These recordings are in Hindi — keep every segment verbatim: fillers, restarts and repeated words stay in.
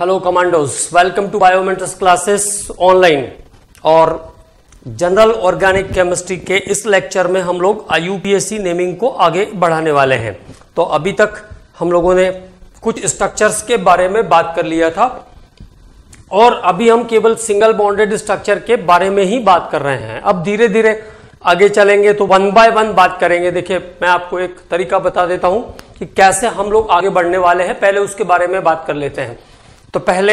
Hello commandos, welcome to Biomentors classes online. और जनरल ऑर्गेनिक केमिस्ट्री के इस लेक्चर में हम लोग I U P A C naming को आगे बढ़ाने वाले हैं। तो अभी तक हम लोगों ने कुछ स्ट्रक्चर्स के बारे में बात कर लिया था और अभी हम केवल सिंगल बॉन्डेड स्ट्रक्चर के बारे में ही बात कर रहे हैं। अब धीरे धीरे आगे चलेंगे तो वन बाय वन बात करेंगे। देखिए, मैं आपको एक तरीका बता देता हूं कि कैसे हम लोग आगे बढ़ने वाले हैं, पहले उसके बारे में बात कर लेते हैं। तो पहले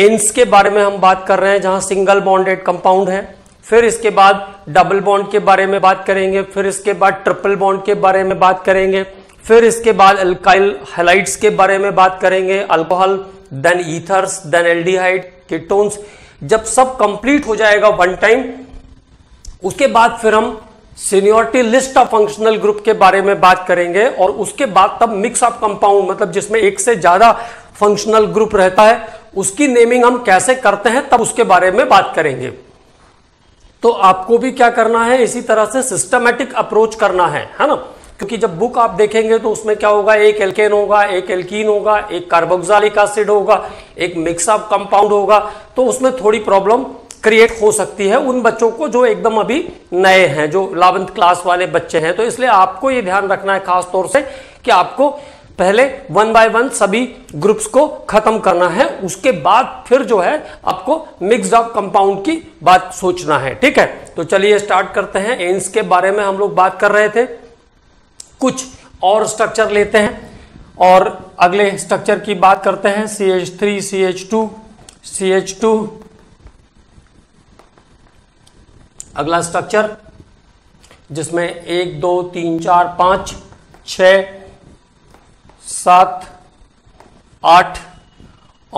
एंस के बारे में हम बात कर रहे हैं जहां सिंगल बॉन्डेड कंपाउंड है, फिर इसके बाद डबल बॉन्ड के बारे में बात करेंगे, फिर इसके बाद ट्रिपल बॉन्ड के बारे में बात करेंगे, फिर इसके बाद अल्काइल हैलाइड्स के बारे में बात करेंगे, alcohol, then ethers, then aldehyde, ketones. जब सब कंप्लीट हो जाएगा वन टाइम, उसके बाद फिर हम seniority list of functional group के बारे में बात करेंगे और उसके बाद तब मिक्स ऑफ कंपाउंड, मतलब जिसमें एक से ज्यादा फंक्शनल ग्रुप रहता है, उसकी नेमिंग हम कैसे करते हैं तब उसके बारे में बात करेंगे। तो आपको भी क्या करना है, इसी तरह से सिस्टमैटिक अप्रोच करना है, है ना। क्योंकि जब बुक आप देखेंगे तो उसमें क्या होगा, एक एल्केन होगा, एक एल्कीन होगा, एक कार्बोक्सिलिक एसिड होगा, एक मिक्स ऑफ कंपाउंड होगा, तो उसमें थोड़ी प्रॉब्लम क्रिएट हो सकती है उन बच्चों को जो एकदम अभी नए हैं, जो इलेवेंथ क्लास वाले बच्चे हैं। तो इसलिए आपको ये ध्यान रखना है खास तौर से कि आपको पहले वन बाय वन सभी ग्रुप्स को खत्म करना है, उसके बाद फिर जो है आपको मिक्स ऑफ कंपाउंड की बात सोचना है, ठीक है। तो चलिए स्टार्ट करते हैं। एंस के बारे में हम लोग बात कर रहे थे, कुछ और स्ट्रक्चर लेते हैं और अगले स्ट्रक्चर की बात करते हैं। C H three C H two C H two अगला स्ट्रक्चर, जिसमें एक दो तीन चार पांच छ सात आठ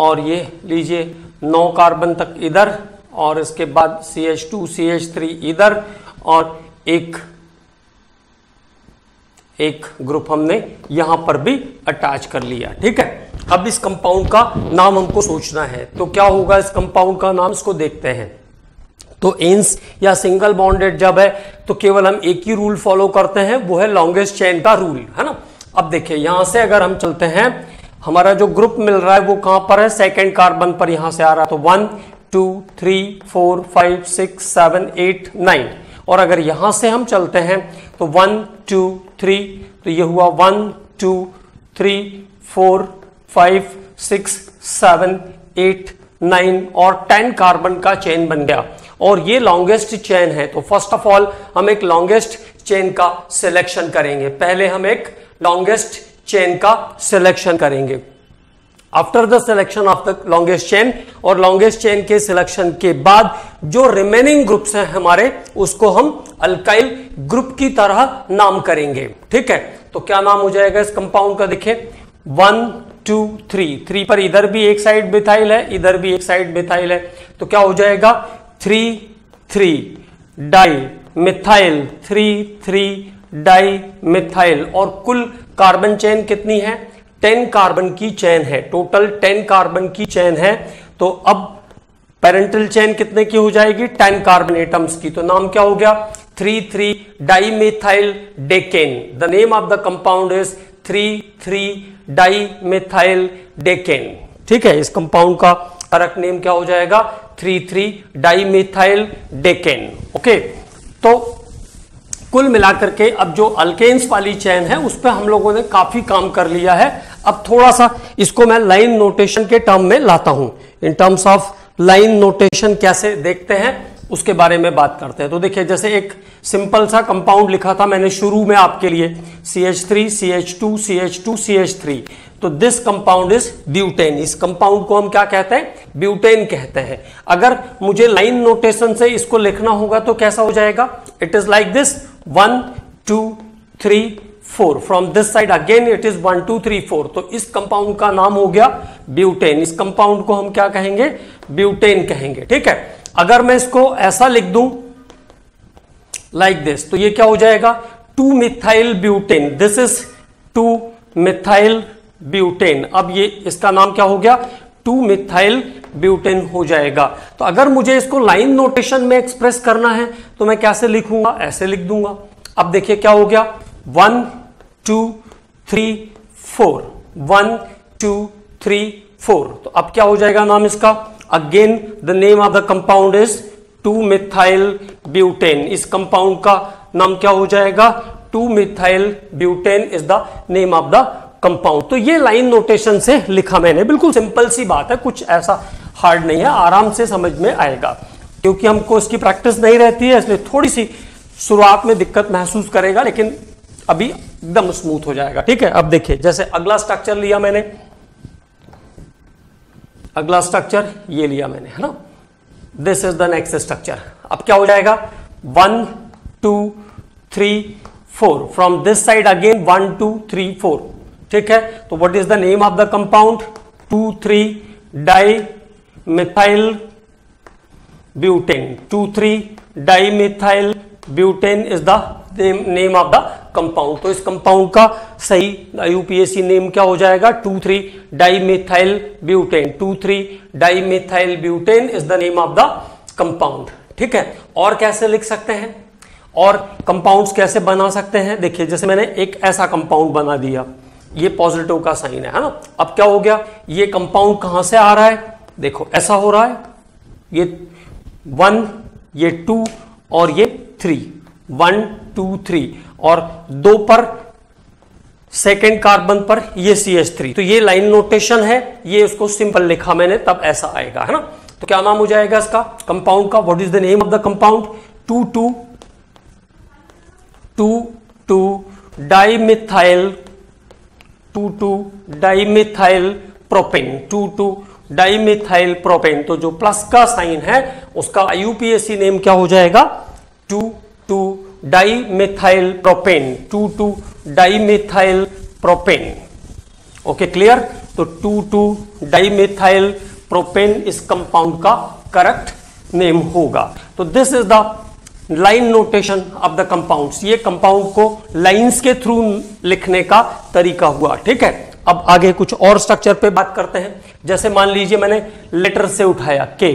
और ये लीजिए नौ कार्बन तक इधर, और इसके बाद C H two C H three इधर, और एक एक ग्रुप हमने यहां पर भी अटैच कर लिया, ठीक है। अब इस कंपाउंड का नाम हमको सोचना है, तो क्या होगा इस कंपाउंड का नाम, इसको देखते हैं। तो एंस या सिंगल बॉन्डेड जब है तो केवल हम एक ही रूल फॉलो करते हैं, वो है लॉन्गेस्ट चेन का रूल, है ना। अब देखिए, यहां से अगर हम चलते हैं, हमारा जो ग्रुप मिल रहा है वो कहां पर है, सेकंड कार्बन पर यहां से आ रहा है, तो one two three four five six seven eight nine. और अगर यहां से हम चलते हैं तो वन टू थ्री, तो ये हुआ one two three four five six seven eight nine और टेन कार्बन का चेन बन गया और ये लॉन्गेस्ट चेन है। तो फर्स्ट ऑफ ऑल हम एक लॉन्गेस्ट चेन का सिलेक्शन करेंगे, पहले हम एक लॉन्गेस्ट चेन का सिलेक्शन करेंगे। After the selection of the longest chain और लॉन्गेस्ट चेन के सिलेक्शन के बाद जो रिमेनिंग ग्रुप्स हैं हमारे, उसको हम अल्काइल ग्रुप की तरह नाम करेंगे, ठीक है। तो क्या नाम हो जाएगा इस कंपाउंड का, देखिए वन टू थ्री, थ्री पर इधर भी एक साइड मिथाइल है, इधर भी एक साइड मिथाइल है, तो क्या हो जाएगा three three dimethyl, three three dimethyl. और कुल कार्बन चेन कितनी है, टेन कार्बन की चेन है, टोटल टेन कार्बन की चेन है। तो अब पेरेंटल चेन कितने की हो जाएगी, टेन कार्बन एटम्स की, तो नाम क्या हो गया, three three dimethyl decane. The name of the compound is three three dimethyl decane, ठीक है। इस कंपाउंड का करेक्ट नेम क्या हो जाएगा, three three dimethyl decane, okay. तो कुल मिलाकर के अब जो अल्केन्स वाली चैन है उस पर हम लोगों ने काफी काम कर लिया है। अब थोड़ा सा इसको मैं लाइन नोटेशन के टर्म में लाता हूं, in terms of line notation कैसे देखते हैं उसके बारे में बात करते हैं। तो देखिए, जैसे एक सिंपल सा कंपाउंड लिखा था मैंने शुरू में आपके लिए, C H three C H two C H two C H three, तो दिस कंपाउंड इज ब्यूटेन। इस कंपाउंड को हम क्या कहते हैं, ब्यूटेन कहते हैं। अगर मुझे लाइन नोटेशन से इसको लिखना होगा तो कैसा हो जाएगा, it is like this, one two three four, from this side again it is one two three four. तो इस कंपाउंड का नाम हो गया ब्यूटेन, इस कंपाउंड को हम क्या कहेंगे, ब्यूटेन कहेंगे, ठीक है। अगर मैं इसको ऐसा लिख दूं लाइक दिस, तो ये क्या हो जाएगा, two methyl butane, this is two methyl butane. अब ये इसका नाम क्या हो गया, टू मिथाइल ब्यूटेन हो जाएगा। तो अगर मुझे इसको लाइन नोटेशन में एक्सप्रेस करना है तो मैं कैसे लिखूंगा, ऐसे लिख दूंगा। अब देखिए क्या हो गया, one two three four, one two three four. तो अब क्या हो जाएगा नाम इसका, again the name of the compound is two methyl butane. इस कंपाउंड का नाम क्या हो जाएगा, two methyl butane is the name of the compound. तो ये लाइन नोटेशन से लिखा मैंने, बिल्कुल सिंपल सी बात है, कुछ ऐसा हार्ड नहीं है, आराम से समझ में आएगा। क्योंकि हमको इसकी प्रैक्टिस नहीं रहती है इसलिए थोड़ी सी शुरुआत में दिक्कत महसूस करेगा, लेकिन अभी एकदम स्मूथ हो जाएगा। ठीक है, अब देखिए जैसे अगला स्ट्रक्चर लिया मैंने, अगला स्ट्रक्चर ये लिया मैंने, है ना, this is the next structure. अब क्या हो जाएगा, one two three four, from this side again one two three four. ठीक है, तो what is the name of the compound, two three dimethyl butane, two three dimethyl butane is the name of the compound. तो इस कंपाउंड का सही आईयूपीएसी नेम क्या हो जाएगा, two three dimethyl butane, two three dimethyl butane is the name of the compound. ठीक है, और कैसे लिख सकते हैं और कंपाउंड्स कैसे बना सकते हैं, देखिए जैसे मैंने एक ऐसा कंपाउंड बना दिया, ये पॉजिटिव का साइन है, है ना। अब क्या हो गया, ये कंपाउंड कहां से आ रहा है, देखो ऐसा हो रहा है, ये वन, ये टू और ये थ्री, वन टू थ्री, और दो पर सेकेंड कार्बन पर ये सी एच थ्री। तो ये लाइन नोटेशन है, ये उसको सिंपल लिखा मैंने तब ऐसा आएगा, है ना। तो क्या नाम हो जाएगा इसका कंपाउंड का, what is the name of the compound, two two two two dimethyl two two dimethyl propane, two two dimethyl propane. तो जो प्लस का साइन है उसका आईयूपीएसी नेम क्या हो जाएगा, two two dimethyl propane, two two dimethyl propane. Okay clear, तो two two dimethyl propane इस कंपाउंड का करेक्ट नेम होगा। तो this is the line notation of the compounds. ये कंपाउंड को लाइंस के थ्रू लिखने का तरीका हुआ। ठीक है, अब आगे कुछ और स्ट्रक्चर पे बात करते हैं। जैसे मान लीजिए मैंने लेटर से उठाया के,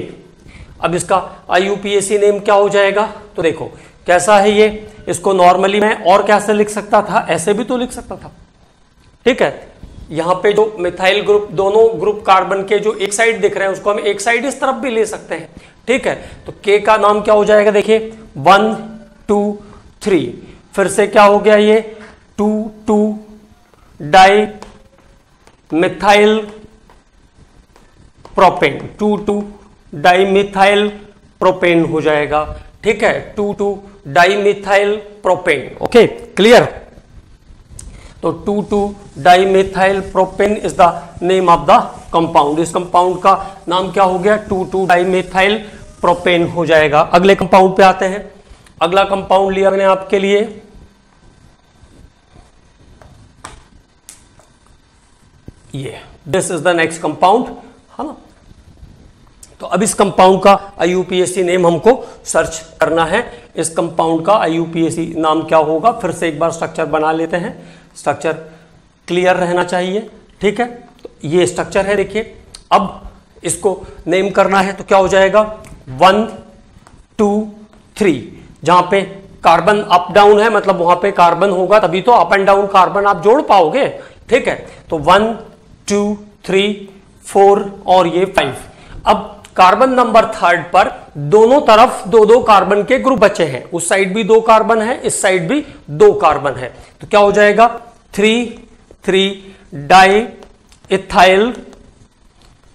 अब इसका आईयूपीएसी नेम क्या हो जाएगा, तो देखो कैसा है ये, इसको नॉर्मली मैं और कैसे लिख सकता था, ऐसे भी तो लिख सकता था। ठीक है, यहाँ पे जो मिथाइल ग्रुप, दोनों ग्रुप कार्बन के जो एक साइड दिख रहे हैं उसको हम एक साइड इस तरफ भी ले सकते हैं। ठीक है, तो के का नाम क्या हो जाएगा, देखिए वन टू थ्री, फिर से क्या हो गया ये two two dimethyl propane, two two dimethyl propane हो जाएगा। ठीक है, two two dimethyl propane. Okay clear, तो two two dimethyl propane is the name of the compound. इस कंपाउंड का नाम क्या हो गया, two two dimethyl propane हो जाएगा। अगले कंपाउंड पे आते हैं। अगला कंपाउंड लिया मैंने आपके लिए, ये this is the next compound, है ना। तो अब इस कंपाउंड का आईयूपीएसी नेम हमको सर्च करना है। इस कंपाउंड का आईयूपीएसी नाम क्या होगा, फिर से एक बार स्ट्रक्चर बना लेते हैं, स्ट्रक्चर क्लियर रहना चाहिए। ठीक है, तो ये स्ट्रक्चर है, देखिए अब इसको नेम करना है तो क्या हो जाएगा, वन टू थ्री, जहाँ पे कार्बन अप डाउन है मतलब वहाँ पे कार्बन होगा तभी तो अप एंड डाउन कार्बन आप जोड़ पाओगे। ठीक है, तो वन टू थ्री फोर और ये फाइव। अब कार्बन नंबर थर्ड पर दोनों तरफ दो दो कार्बन के ग्रुप बचे हैं, उस साइड भी दो कार्बन है, इस साइड भी दो कार्बन है, तो क्या हो जाएगा three three di ethyl,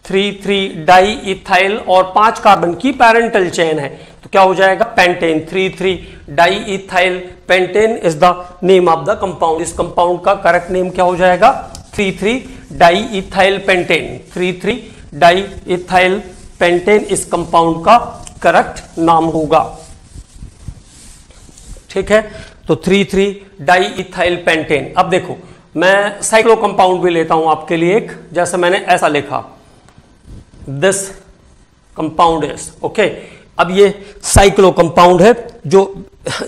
three three diethyl, और पांच कार्बन की पैरेंटल चेन है तो क्या हो जाएगा pentane, three three diethyl pentane is the name of the compound. इस कंपाउंड का करेक्ट नेम क्या हो जाएगा, three three diethyl pentane, three three diethyl pentane इस कंपाउंड का करेक्ट नाम होगा। ठीक है, तो three three diethyl pentane. अब देखो मैं साइक्लो कंपाउंड भी लेता हूं आपके लिए एक, जैसे मैंने ऐसा लिखा दिस कंपाउंड इज, ओके। अब ये साइक्लो कंपाउंड है, जो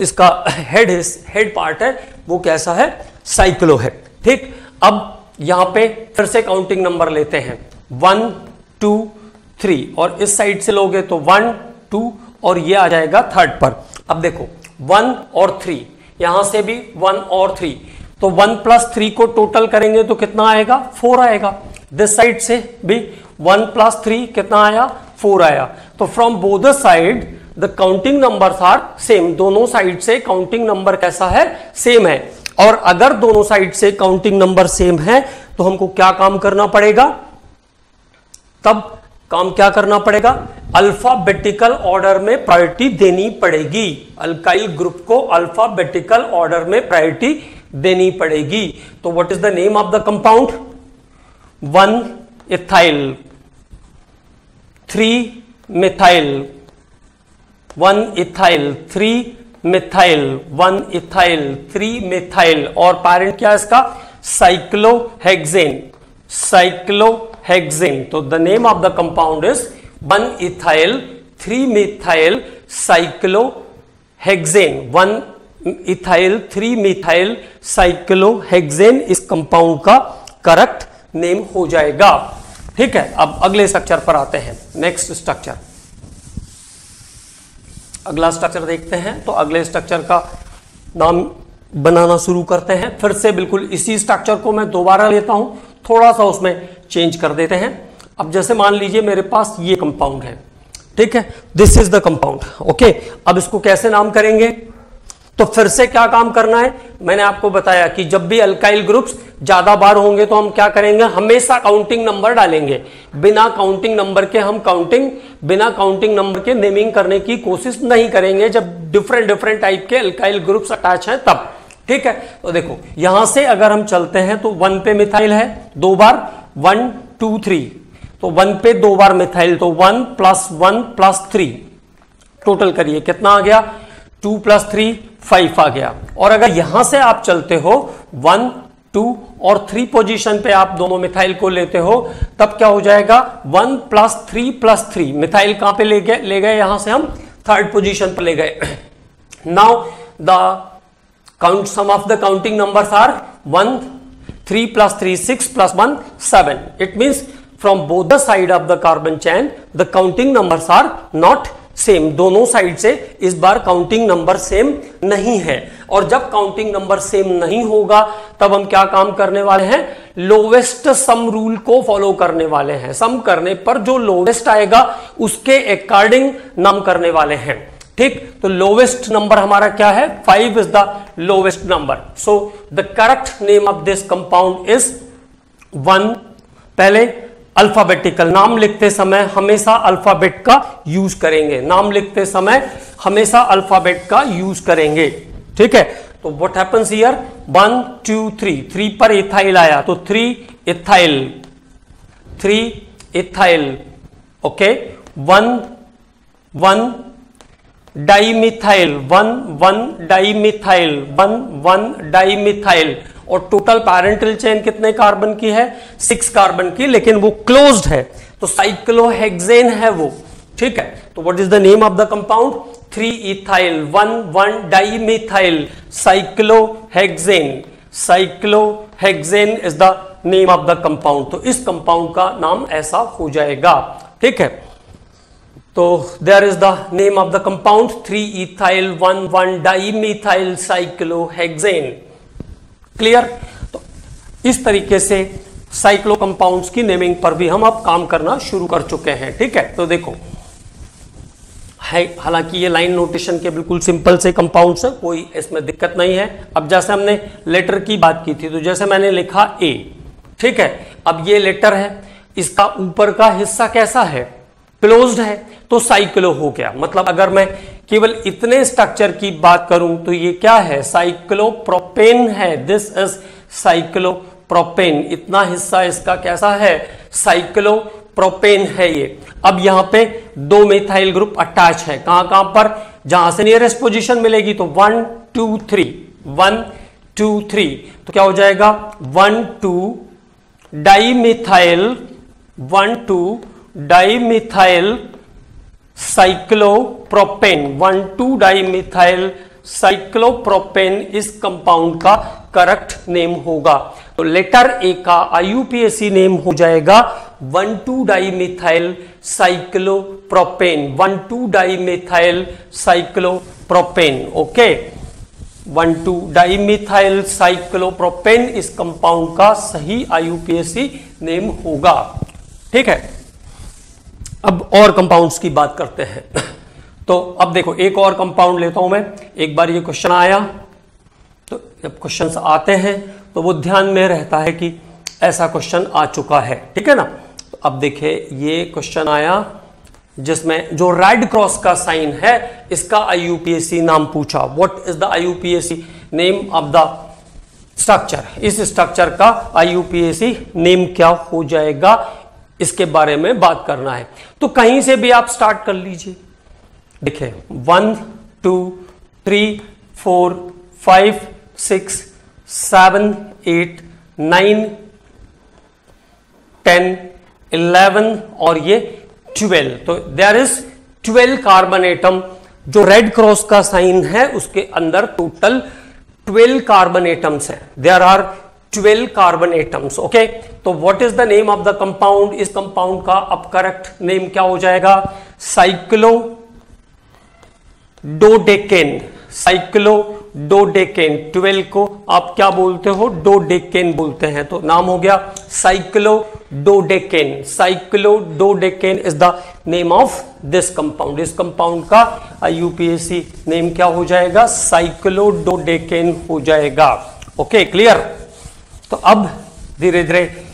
इसका हेड हेड पार्ट है वो कैसा है, साइक्लो है। ठीक, अब यहां पे फिर से काउंटिंग नंबर लेते हैं, वन टू थ्री, और इस साइड से लोगे तो वन टू और ये आ जाएगा थर्ड पर। अब देखो वन और थ्री, यहां से भी वन और थ्री, तो वन प्लस थ्री को टोटल करेंगे तो कितना आएगा, फोर आएगा। दिस साइड से भी वन प्लस थ्री कितना आया, फोर आया। तो from both side the counting numbers are same, दोनों साइड से काउंटिंग नंबर कैसा है, सेम है। और अगर दोनों साइड से काउंटिंग नंबर सेम है तो हमको क्या काम करना पड़ेगा, तब काम क्या करना पड़ेगा, अल्फाबेटिकल ऑर्डर में प्रायोरिटी देनी पड़ेगी, अल्काइल ग्रुप को अल्फाबेटिकल ऑर्डर में प्रायोरिटी देनी पड़ेगी। तो what is the name of the compound, one ethyl, three methyl, one ethyl, three methyl, one ethyl, three methyl, और पैरेंट क्या है इसका, साइक्लोहेक्सेन, साइक्लोहेक्सेन। तो the name of the compound is one ethyl three methyl cyclohexane, one ethyl three methyl cyclohexane इस कंपाउंड का करेक्ट नेम हो जाएगा। ठीक है, अब अगले स्ट्रक्चर पर आते हैं, नेक्स्ट स्ट्रक्चर, अगला स्ट्रक्चर देखते हैं। तो अगले स्ट्रक्चर का नाम बनाना शुरू करते हैं, फिर से बिल्कुल इसी स्ट्रक्चर को मैं दोबारा लेता हूं, थोड़ा सा उसमें चेंज कर देते हैं। अब जैसे मान लीजिए मेरे पास ये कंपाउंड है, ठीक है, this is the compound, okay. अब इसको कैसे नाम करेंगे, तो फिर से क्या काम करना है, मैंने आपको बताया कि जब भी अल्काइल ग्रुप्स ज्यादा बार होंगे तो हम क्या करेंगे, हमेशा काउंटिंग नंबर डालेंगे, बिना काउंटिंग नंबर के हम काउंटिंग बिना काउंटिंग नंबर के नेमिंग करने की कोशिश नहीं करेंगे, जब डिफरेंट डिफरेंट टाइप के अल्काइल ग्रुप्स अटैच हैं तब। ठीक है, तो देखो यहां से अगर हम चलते हैं तो वन पे मिथाइल है दो बार, वन टू थ्री, तो वन पे दो बार मिथाइल, तो one plus one plus three, total करिए कितना आ गया, टू प्लस थ्री फाइव आ गया। और अगर यहां से आप चलते हो वन टू और थ्री पोजीशन पे आप दोनों मिथाइल को लेते हो, तब क्या हो जाएगा, one plus three plus three, methyl कहां पे ले गए ले गए यहां से हम थर्ड पोजीशन पर ले गए। Now the count sum of the counting numbers are one, three plus three six, plus one seven. It means from both the side of the carbon chain the counting numbers are not same, दोनों साइड से इस बार काउंटिंग नंबर सेम नहीं है। और जब काउंटिंग नंबर सेम नहीं होगा तब हम क्या काम करने वाले हैं, लोवेस्ट सम रूल को फॉलो करने वाले हैं, सम करने पर जो लोवेस्ट आएगा उसके अकॉर्डिंग नाम करने वाले हैं। ठीक, तो लोवेस्ट नंबर हमारा क्या है, five is the lowest number. So the correct name of this compound is one. पहले अल्फाबेटिकल, नाम लिखते समय हमेशा अल्फाबेट का यूज करेंगे, नाम लिखते समय हमेशा अल्फाबेट का यूज करेंगे। ठीक है, तो what happens here, one two three, three पर इथाइल आया तो three ethyl, three ethyl, okay, one one dimethyl, one one dimethyl, one one dimethyl. और टोटल पैरेंटल चेन कितने कार्बन की है, सिक्स कार्बन की, लेकिन वो क्लोज्ड है तो साइक्लोहेक्सेन है वो। ठीक है, तो what is the name of the compound, three ethyl one one dimethyl cyclohexane, cyclohexane is the name of the compound. तो इस कंपाउंड का नाम ऐसा हो जाएगा। ठीक है, तो there is the name of the compound, three ethyl one one dimethyl cyclohexane. Clear, तो इस तरीके से साइक्लो कंपाउंड्स की नेमिंग पर भी हम अब काम करना शुरू कर चुके हैं। ठीक है, तो देखो है, हालांकि ये लाइन नोटेशन के बिल्कुल सिंपल से कंपाउंड्स है, कोई इसमें दिक्कत नहीं है। अब जैसे हमने लेटर की बात की थी, तो जैसे मैंने लिखा ए, ठीक है, अब ये लेटर है, इसका ऊपर का हिस्सा कैसा है, क्लोज्ड है, तो साइक्लो हो गया। मतलब अगर मैं केवल इतने स्ट्रक्चर की बात करूं तो ये क्या है, साइक्लोप्रोपेन है, दिस इज साइक्लोप्रोपेन, इतना हिस्सा इसका कैसा है, साइक्लोप्रोपेन है ये। अब यहां पे दो मिथाइल ग्रुप अटैच है, कहां कहां पर, जहां से नियरेस्ट पोजीशन मिलेगी, तो one two three, one two three, तो क्या हो जाएगा, one two dimethyl, one two dimethyl cyclopropane, one two dimethyl cyclopropane इस कंपाउंड का करेक्ट नेम होगा। तो लेटर ए का आईयूपीएसी नेम हो जाएगा one two dimethyl cyclopropane, one two dimethyl cyclopropane, okay, one two dimethyl cyclopropane इस कंपाउंड का सही आईयूपीएसी नेम होगा। ठीक है, अब और कंपाउंड्स की बात करते हैं। तो अब देखो एक और कंपाउंड लेता हूं मैं। एक बार ये क्वेश्चन आया तो जब क्वेश्चंस आते हैं तो वो ध्यान में रहता है कि ऐसा क्वेश्चन आ चुका है। ठीक है ना, तो अब देखिए ये क्वेश्चन आया जिसमें जो रेड क्रॉस का साइन है इसका आईयूपीएसी नाम पूछा। What is the IUPAC name of the structure. इस स्ट्रक्चर का आईयूपीएसी नेम क्या हो जाएगा, इसके बारे में बात करना है। तो कहीं से भी आप स्टार्ट कर लीजिए। देखिए one two three four five six seven eight nine ten eleven और ये ट्वेल्व। तो there is twelve carbon atom. जो रेड क्रॉस का साइन है उसके अंदर टोटल ट्वेल्व कार्बन एटम्स हैं। There are twelve carbon atoms. Okay, तो what is the name of the compound. इस कंपाउंड का अब करेक्ट नेम क्या हो जाएगा, cyclododecane. Cyclododecane, twelve को आप क्या बोलते हो, डोडेकेन बोलते हैं। तो नाम हो गया cyclododecane. Cyclododecane is the name of this compound. इस कंपाउंड का आईयूपीएसी नेम क्या हो जाएगा, साइक्लो डोडेकेन हो जाएगा। Okay, clear. तो अब धीरे धीरे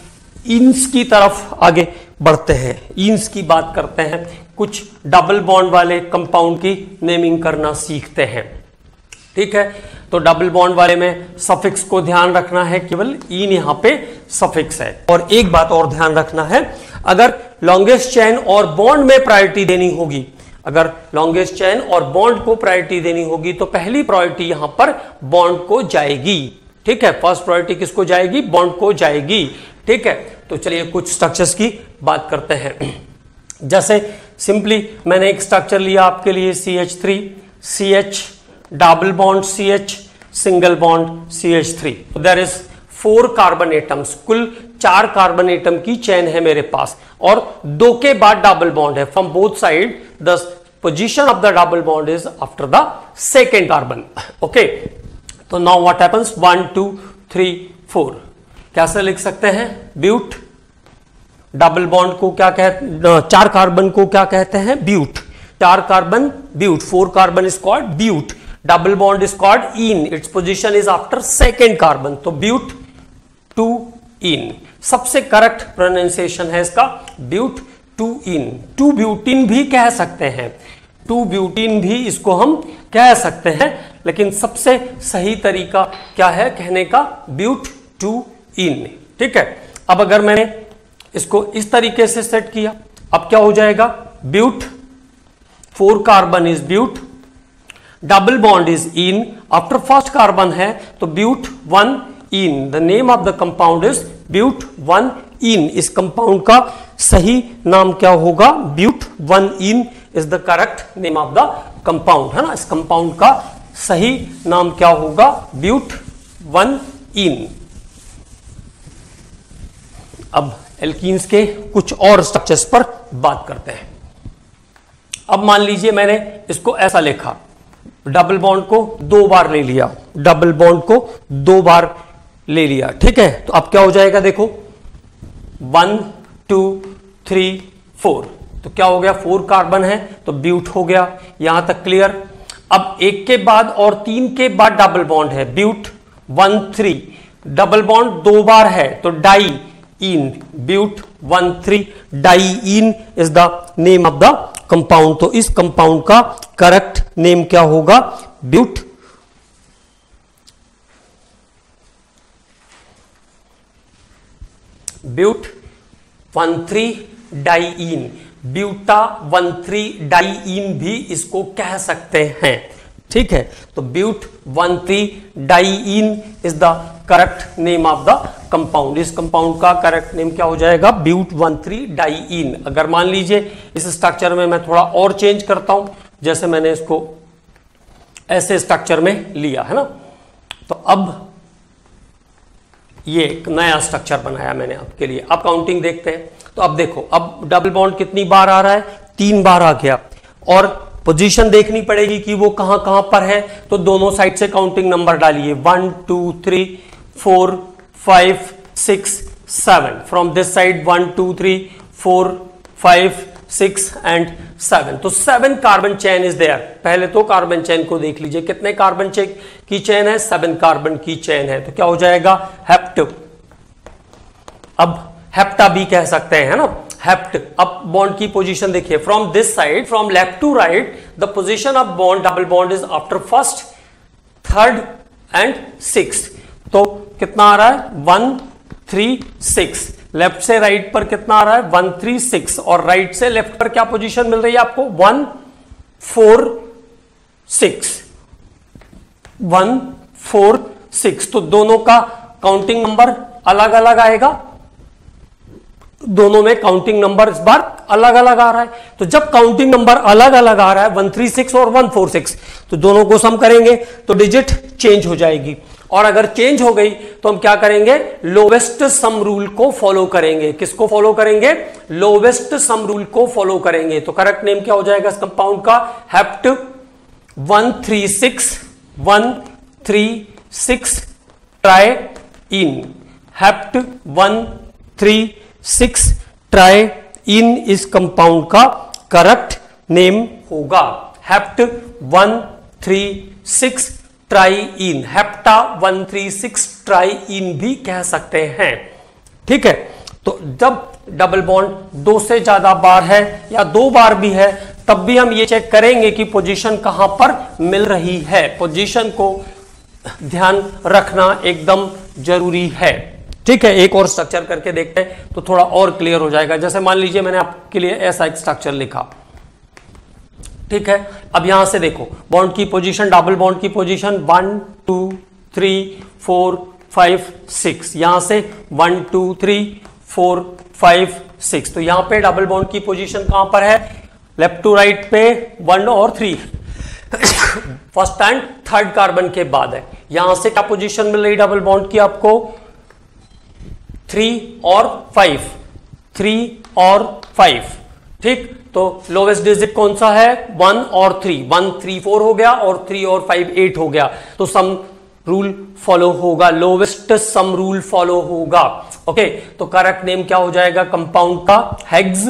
इंस की तरफ आगे बढ़ते हैं। इंस की बात करते हैं। कुछ डबल बॉन्ड वाले कंपाउंड की नेमिंग करना सीखते हैं। ठीक है, तो डबल बॉन्ड वाले में सफिक्स को ध्यान रखना है, केवल इन यहां पे सफिक्स है। और एक बात और ध्यान रखना है, अगर लॉन्गेस्ट चैन और बॉन्ड में प्रायोरिटी देनी होगी, अगर लॉन्गेस्ट चैन और बॉन्ड को प्रायोरिटी देनी होगी तो पहली प्रायोरिटी यहां पर बॉन्ड को जाएगी। ठीक है, फर्स्ट प्रायोरिटी किसको जाएगी, बॉन्ड को जाएगी। ठीक है, तो चलिए कुछ स्ट्रक्चर्स की बात करते हैं। जैसे सिंपली मैंने एक स्ट्रक्चर लिया आपके लिए, C H three C H double bond C H single bond C H three. There is four carbon atoms, कुल चार कार्बन एटम की चैन है मेरे पास और दो के बाद डबल बॉन्ड है from both side. The position of the double bond is after the second carbon. Okay, तो now what happens, one two three four कैसे लिख सकते हैं, ब्यूट। डबल बॉन्ड को क्या कहते, चार कार्बन को क्या कहते हैं, ब्यूट। चार carbon but, four carbon is called but, double bond is called ene, its position is after second carbon. तो ब्यूट टू इन सबसे करेक्ट प्रोनाउंसिएशन है इसका, but two ene. Two butene भी कह सकते हैं, टू ब्यूटीन भी इसको हम कह सकते हैं, लेकिन सबसे सही तरीका क्या है कहने का, ब्यूट टू इन। ठीक है, अब अगर मैंने इसको इस तरीके से सेट किया, अब क्या हो जाएगा, but four carbon is but, double bond is ene, after first carbon है तो but one ene. The name of the compound is but one ene. इस कंपाउंड का सही नाम क्या होगा, but one ene is the correct name of the compound, है ना। इस कंपाउंड का सही नाम क्या होगा, ब्यूट वन इन। अब एल्कीन्स के कुछ और स्ट्रक्चर्स पर बात करते हैं। अब मान लीजिए मैंने इसको ऐसा लिखा, डबल बॉन्ड को दो बार ले लिया, डबल बॉन्ड को दो बार ले लिया। ठीक है, तो अब क्या हो जाएगा, देखो वन टू थ्री फोर, तो क्या हो गया, फोर कार्बन है तो ब्यूट हो गया, यहां तक क्लियर। अब एक के बाद और तीन के बाद डबल बॉन्ड है, but one three, double bond दो बार है तो diene, but one three diene is the name of the compound. तो इस कंपाउंड का करेक्ट नेम क्या होगा, but but one three diene, buta one three die इन भी इसको कह सकते हैं। ठीक है, तो but one three diene is the correct name of the compound. इस कंपाउंड का करेक्ट नेम क्या हो जाएगा, but one three diene. अगर मान लीजिए इस स्ट्रक्चर में मैं थोड़ा और चेंज करता हूं, जैसे मैंने इसको ऐसे स्ट्रक्चर में लिया है ना, तो अब ये एक नया स्ट्रक्चर बनाया मैंने आपके लिए। अब काउंटिंग देखते हैं। तो अब देखो अब डबल बॉन्ड कितनी बार आ रहा है, तीन बार आ गया, और पोजीशन देखनी पड़ेगी कि वो कहां कहां पर है। तो दोनों साइड से काउंटिंग नंबर डालिए, one two three four five six seven. From this side one two three four five six and seven. तो seven carbon chain is there. पहले तो कार्बन चैन को देख लीजिए, कितने कार्बन की चैन है, सेवन कार्बन की चैन है. तो क्या हो जाएगा हेप्ट. अब हेप्टा भी कह सकते हैं ना, हेप्ट. अब बॉन्ड की पोजीशन देखिए, from this side from left to right the position of bond, double bond is after first third and sixth. तो कितना आ रहा है वन थ्री सिक्स. लेफ्ट से राइट पर कितना आ रहा है वन थ्री सिक्स, और राइट से लेफ्ट पर क्या पोजीशन मिल रही है आपको one four six, one four six. तो दोनों का काउंटिंग नंबर अलग अलग आएगा, दोनों में काउंटिंग नंबर इस बार अलग अलग आ रहा है. तो जब काउंटिंग नंबर अलग अलग आ रहा है वन थ्री सिक्स और वन फोर सिक्स, तो दोनों को सम करेंगे तो डिजिट चेंज हो जाएगी. और अगर चेंज हो गई तो हम क्या करेंगे, लोवेस्ट सम रूल को फॉलो करेंगे. किसको फॉलो करेंगे, लोवेस्ट सम रूल को फॉलो करेंगे. तो करेक्ट नेम क्या हो जाएगा इस कंपाउंड का, hept one three six one three six triene. Hept one three six triene इस कंपाउंड का करेक्ट नेम होगा. Hept one three six triene, hepta one three six triene भी कह सकते हैं. ठीक है, तो जब डबल बॉन्ड दो से ज्यादा बार है या दो बार भी है तब भी हम ये चेक करेंगे कि पोजीशन कहां पर मिल रही है. पोजीशन को ध्यान रखना एकदम जरूरी है. ठीक है, एक और स्ट्रक्चर करके देखते हैं तो थोड़ा और क्लियर हो जाएगा. जैसे मान लीजिए मैंने आपके लिए ऐसा एक स्ट्रक्चर लिखा. ठीक है, अब यहां से देखो बॉन्ड की पोजीशन, डबल बॉन्ड की position one two three four five six, यहां से one two three four five six. तो यहां पे डबल बॉन्ड की पोजीशन कहां पर है, लेफ्ट टू राइट पे वन और three first and third carbon के बाद है. यहां से क्या पोजीशन मिल रही डबल बॉन्ड की आपको, थ्री और फाइव, थ्री और फाइव. ठीक, तो लोवेस्ट डिजिट कौन सा है, वन और थ्री. वन थ्री फोर हो गया और थ्री और फाइव एट हो गया. तो सम रूल फॉलो होगा, लोवेस्ट सम रूल फॉलो होगा. ओके, तो करेक्ट नेम क्या हो जाएगा कंपाउंड का, हेक्स.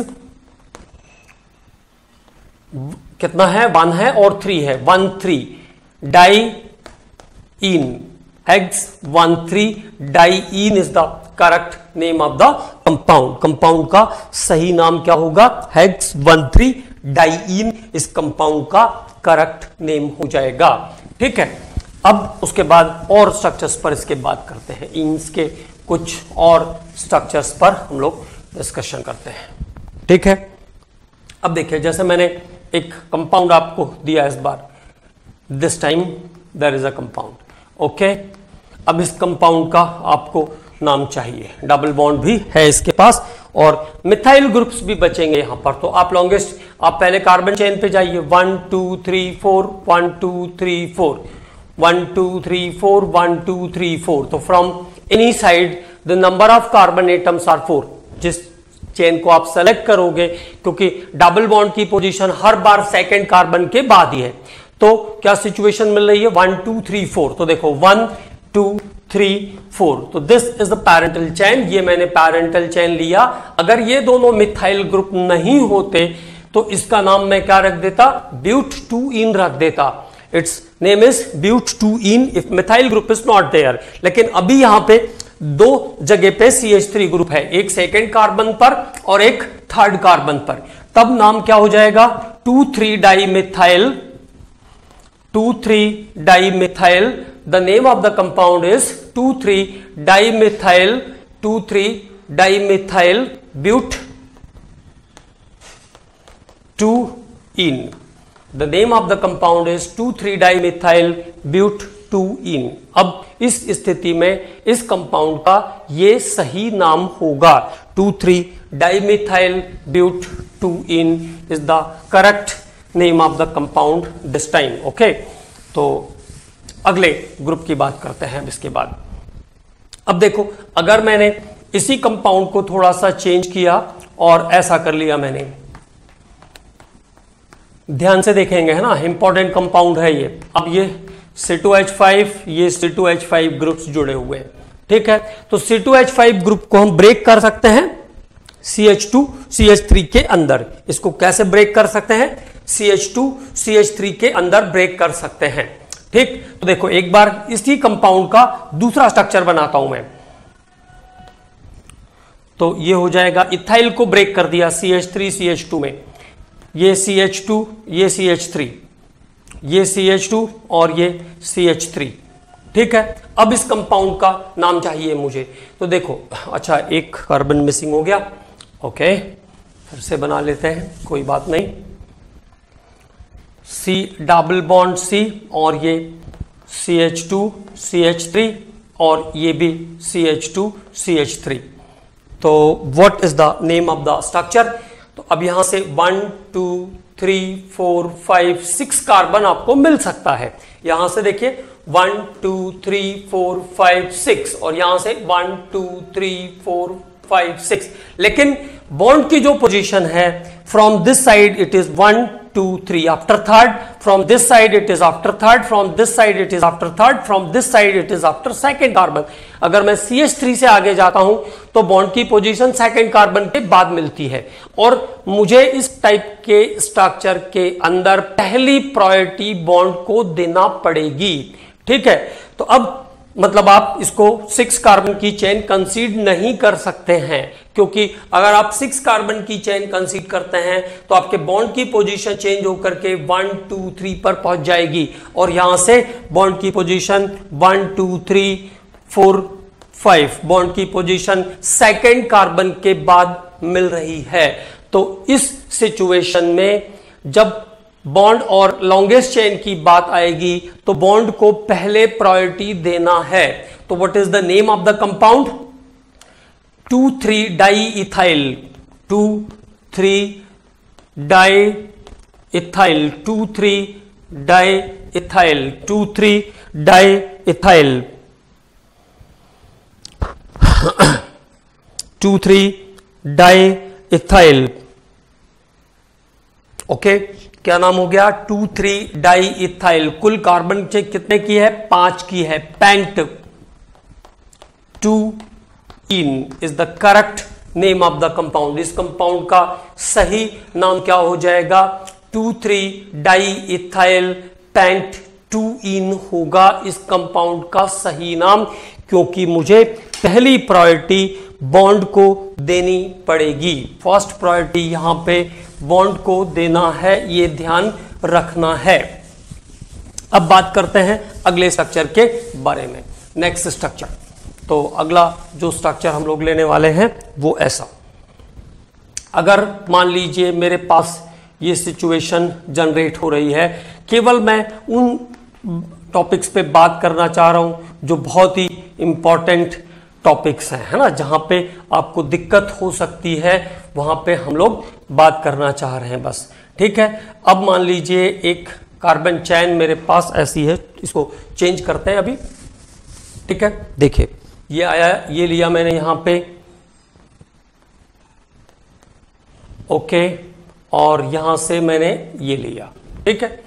कितना है, वन है और थ्री है, one three diene. Hex one three diene is the correct name of the compound. Compound का सही नाम क्या होगा, हेक्स वन थ्री डाईन इस कंपाउंड का करेक्ट नेम हो जाएगा. ठीक है, अब उसके बाद और स्ट्रक्चर्स पर इसके बात करते हैं, इनके कुछ और स्ट्रक्चर्स पर हम लोग डिस्कशन करते हैं. ठीक है, अब देखिए जैसे मैंने एक कंपाउंड आपको दिया इस बार, this time there is a compound. Okay, अब इस कंपाउंड का आपको नाम चाहिए, डबल बॉन्ड भी है इसके पास और मिथाइल ग्रुप्स भी बचेंगे यहां पर. तो आप लॉन्गेस्ट, आप पहले कार्बन चेन पे जाइए, one two three four one two three four one two three four one two three four. तो from any side the number of carbon atoms are four. जिस चेन को आप सेलेक्ट करोगे, क्योंकि डबल बॉन्ड की पोजीशन हर बार सेकेंड कार्बन के बाद ही है, तो क्या सिचुएशन मिल रही है वन टू थ्री फोर. तो देखो वन टू थ्री फोर, तो this is the parental chain. ये मैंने पैरेंटल चैन लिया. अगर ये दोनों मिथाइल ग्रुप नहीं होते तो इसका नाम मैं क्या रख देता, ब्यूट टू इन रख देता. It's name is but two ene if methyl group is not there. लेकिन अभी यहां पे दो जगह पे सी एच थ्री ग्रुप है, एक सेकेंड कार्बन पर और एक थर्ड कार्बन पर. तब नाम क्या हो जाएगा, two three dimethyl, two three dimethyl. The name of the compound is two,three-dimethyl, two,three-dimethyl butte-two-ene. The name of the compound is two,three-dimethyl butte-two-ene. अब इस स्थिति में इस कंपाउंड का ये सही नाम होगा, two,three-dimethyl butte-two-ene is the correct name of the compound this time. Okay, तो अगले ग्रुप की बात करते हैं इसके बाद. अब देखो अगर मैंने इसी कंपाउंड को थोड़ा सा चेंज किया और ऐसा कर लिया, मैंने ध्यान से देखेंगे है ना, इंपॉर्टेंट कंपाउंड है ये. अब ये सी टू एच फाइव, ये C two H five groups जुड़े हुए हैं. ठीक है। तो C two H five group को हम ब्रेक कर सकते हैं C H two C H three के अंदर। इसको कैसे ब्रेक कर सकते हैं? C H two C H three के अंदर ब्रेक कर सकते हैं। ठीक, तो देखो एक बार इसी कंपाउंड का दूसरा स्ट्रक्चर बनाता हूं मैं। तो ये हो जाएगा, इथाइल को ब्रेक कर दिया C H three C H two में, ये सी एच टू ये सी एच थ्री ये सी एच टू और ये सी एच थ्री। ठीक है, अब इस कंपाउंड का नाम चाहिए मुझे। तो देखो, अच्छा एक कार्बन मिसिंग हो गया, ओके फिर से बना लेते हैं, कोई बात नहीं। सी डबल बॉन्ड सी और ये C H two C H three और ये भी C H two C H three. तो what is the name of the structure? तो अब यहां से one two three four five six carbon आपको मिल सकता है। यहां से देखिए one two three four five six और यहां से one two three four five six, लेकिन बॉन्ड की जो पोजीशन है from this side it is one two three after third, from this side it is after third, from this side it is after third, from this side it is after second carbon. अगर मैं सी एच थ्री से आगे जाता हूं तो बॉन्ड की पोजीशन सेकेंड कार्बन के बाद मिलती है, और मुझे इस टाइप के स्ट्रक्चर के अंदर पहली प्रायोरिटी बॉन्ड को देना पड़ेगी। ठीक है, तो अब मतलब आप इसको सिक्स कार्बन की चेन कंसीड नहीं कर सकते हैं, क्योंकि अगर आप सिक्स कार्बन की चेन कंसीड करते हैं तो आपके बॉन्ड की पोजीशन चेंज होकर के वन टू थ्री पर पहुंच जाएगी, और यहां से बॉन्ड की position one two three four five, bond की पोजीशन सेकेंड कार्बन के बाद मिल रही है। तो इस सिचुएशन में जब बॉन्ड और लॉन्गेस्ट चेन की बात आएगी तो बॉन्ड को पहले प्रायोरिटी देना है। तो what is the name of the compound? Two three diethyl, two three diethyl, two three diethyl, two three diethyl, two three diethyl. Okay, क्या नाम हो गया? Two three diethyl. कुल कार्बन चेन कितने की है? पांच की है, pent two in is the correct name of the compound. इस कंपाउंड का सही नाम क्या हो जाएगा? Two three di ethyl pent two ene होगा इस कंपाउंड का सही नाम, क्योंकि मुझे पहली प्रायोरिटी बॉन्ड को देनी पड़ेगी। फर्स्ट प्रायोरिटी यहां पे बॉन्ड को देना है, ये ध्यान रखना है। अब बात करते हैं अगले स्ट्रक्चर के बारे में, नेक्स्ट स्ट्रक्चर। तो अगला जो स्ट्रक्चर हम लोग लेने वाले हैं वो ऐसा, अगर मान लीजिए मेरे पास ये सिचुएशन जनरेट हो रही है, केवल मैं उन टॉपिक्स पे बात करना चाह रहा हूँ जो बहुत ही इम्पॉर्टेंट टॉपिक्स हैं, है ना, जहाँ पे आपको दिक्कत हो सकती है वहाँ पे हम लोग बात करना चाह रहे हैं बस। ठीक है, अब मान लीजिए एक कार्बन चैन मेरे पास ऐसी है, इसको चेंज करते हैं अभी। ठीक है, देखिए ये आया, ये लिया मैंने यहाँ पे, ओके, और यहाँ से मैंने ये लिया। ठीक है,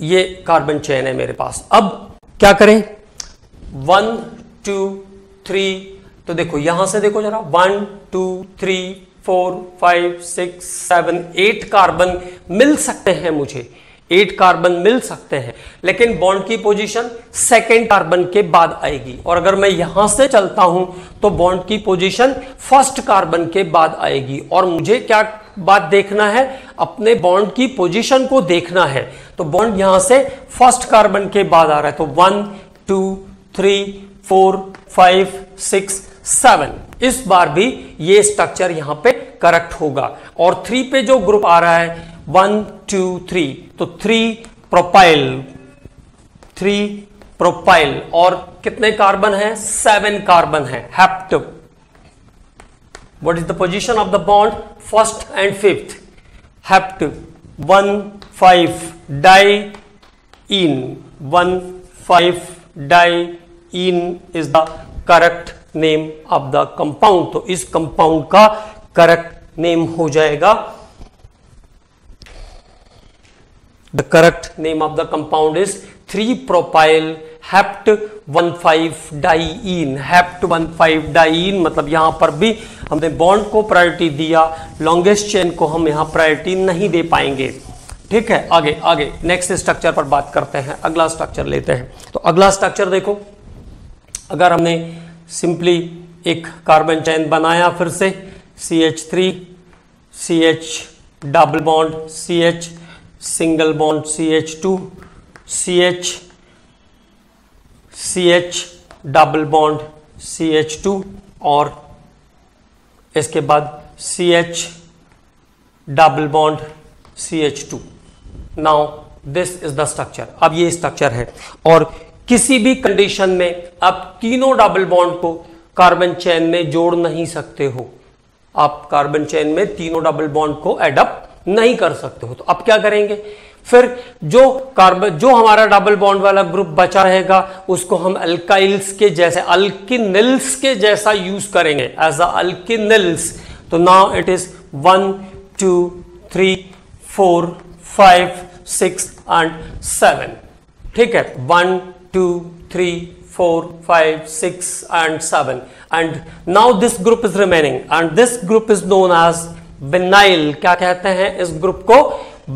ये कार्बन चैन है मेरे पास। अब क्या करें? वन टू थ्री, तो देखो यहां से देखो जरा, one two three four five six seven eight carbon मिल सकते हैं मुझे, एट कार्बन मिल सकते हैं, लेकिन बॉन्ड की पोजीशन सेकेंड कार्बन के बाद आएगी, और अगर मैं यहां से चलता हूं तो बॉन्ड की पोजीशन फर्स्ट कार्बन के बाद आएगी, और मुझे क्या बात देखना है? अपने बॉन्ड की पोजीशन को देखना है। तो बॉन्ड यहां से फर्स्ट कार्बन के बाद आ रहा है, तो one two three four five six seven, इस बार भी ये स्ट्रक्चर यहां पे करेक्ट होगा। और थ्री पे जो ग्रुप आ रहा है, वन टू थ्री, तो थ्री प्रोपाइल, थ्री प्रोपाइल, और कितने कार्बन है? सेवन कार्बन है, hept. What is the position of the bond? First and fifth. Hept one five di in, one five di in is the correct name of the compound. तो इस compound का correct name हो जाएगा, the correct name of the compound is three propyl hept one five diene, hept one five diene, मतलब यहाँ पर भी हमने बॉन्ड को प्रायोरिटी दिया, लॉन्गेस्ट चेन को हम यहाँ प्रायोरिटी नहीं दे पाएंगे। ठीक है, आगे आगे नेक्स्ट स्ट्रक्चर पर बात करते हैं, अगला स्ट्रक्चर लेते हैं। तो अगला स्ट्रक्चर देखो, अगर हमने सिंपली एक कार्बन चेन बनाया फिर से C H three, C H double bond, C H single bond, C H two, C H C H double bond, C H two और इसके बाद C H double bond, C H two. Now this is the structure. अब ये स्ट्रक्चर है और किसी भी कंडीशन में आप तीनों डबल बॉन्ड को कार्बन चेन में जोड़ नहीं सकते हो, आप कार्बन चेन में तीनों डबल बॉन्ड को ऐड अप नहीं कर सकते हो। तो अब क्या करेंगे, फिर जो कार्बन जो हमारा डबल बॉन्ड वाला ग्रुप बचा रहेगा उसको हम अल्काइल्स के जैसे अल्किनिल्स के जैसा यूज करेंगे एज अ अल्किनिल्स। तो now it is one two three four five six and seven. ठीक है, one two three four five six and seven and now this group is remaining and this group is known as vinyl. क्या कहते हैं इस ग्रुप को?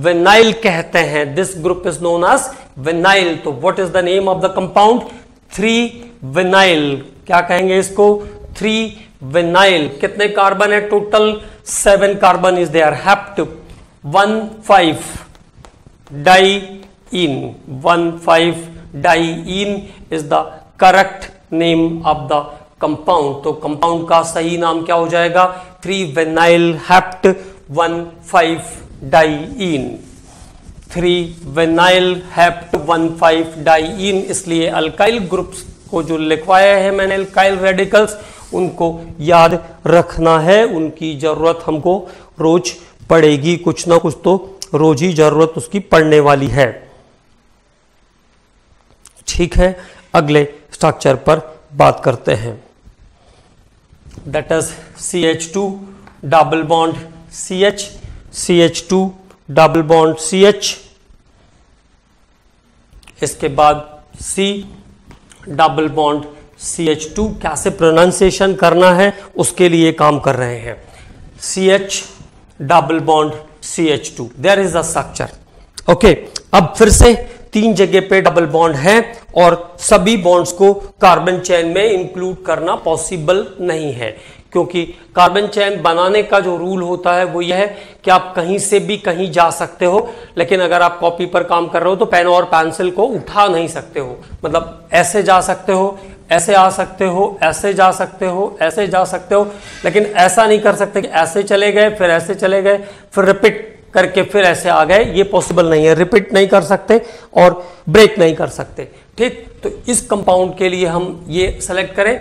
विनाइल कहते हैं। This group is known as vinyl. तो what is the name of the compound? Three vinyl. क्या कहेंगे इसको? Three vinyl. कितने कार्बन है total? Seven carbon is there. Hept one five diene, one five diene is the correct name of the compound. तो कंपाउंड का सही नाम क्या हो जाएगा? Three vinyl hept one five diene, three vinyl hept one five diene. इसलिए अल्काइल ग्रुप्स को जो लिखवाया है मैंने, अल्काइल रेडिकल्स, उनको याद रखना है, उनकी जरूरत हमको रोज पड़ेगी, कुछ ना कुछ तो रोज ही जरूरत उसकी पड़ने वाली है। ठीक है, अगले स्ट्रक्चर पर बात करते हैं, that is C H two double bond C H, C H two double bond C H, इसके बाद C double bond C H two. कैसे प्रोनाउंसिएशन करना है उसके लिए काम कर रहे हैं। C H double bond C H two, there is a structure. Okay, अब फिर से तीन जगह पे डबल बॉन्ड है और सभी बॉन्ड्स को कार्बन चेन में इंक्लूड करना पॉसिबल नहीं है, क्योंकि कार्बन चेन बनाने का जो रूल होता है वो यह है कि आप कहीं से भी कहीं जा सकते हो, लेकिन अगर आप कॉपी पर काम कर रहे हो तो पेन और पेंसिल को उठा नहीं सकते हो। मतलब ऐसे जा सकते हो, ऐसे आ सकते हो, ऐसे जा सकते हो, ऐसे जा सकते हो, लेकिन ऐसा नहीं कर सकते कि ऐसे चले गए फिर ऐसे चले गए फिर रिपीट करके फिर ऐसे आ गए, ये पॉसिबल नहीं है। रिपीट नहीं कर सकते और ब्रेक नहीं कर सकते। ठीक, तो इस कंपाउंड के लिए हम ये सेलेक्ट करें,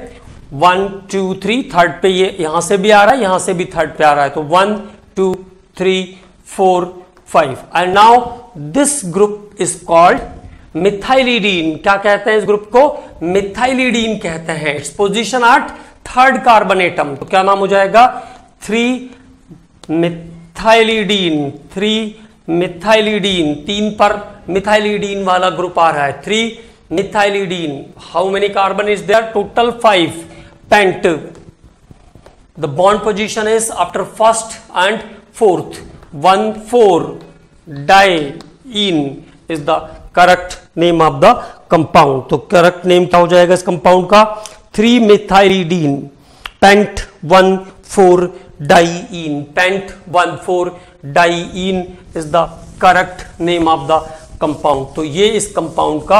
वन टू थ्री, थर्ड पे ये यहाँ से भी आ रहा है, यहाँ से भी थर्ड पे आ रहा है, तो one two three four five and now this group is called methylidene. क्या कहते हैं इस ग्रुप को? मिथाइलिडीन कहते हैं। It's position at third carbon atom. तो क्या नाम हो जाएगा? थ्री मिथाइलिडीन, थ्री मिथाइलिडीन, तीन पर मिथाइलिडीन वाला ग्रुप आ रहा है, three methylidene. How many carbon is there? Total five. Pent, the bond position is after first and fourth, one four diene is the correct name of the compound. तो करेक्ट नेम क्या हो जाएगा इस कंपाउंड का? Three methylidene pent one four diene, pent one four diene is the correct name of the compound. तो ये इस कंपाउंड का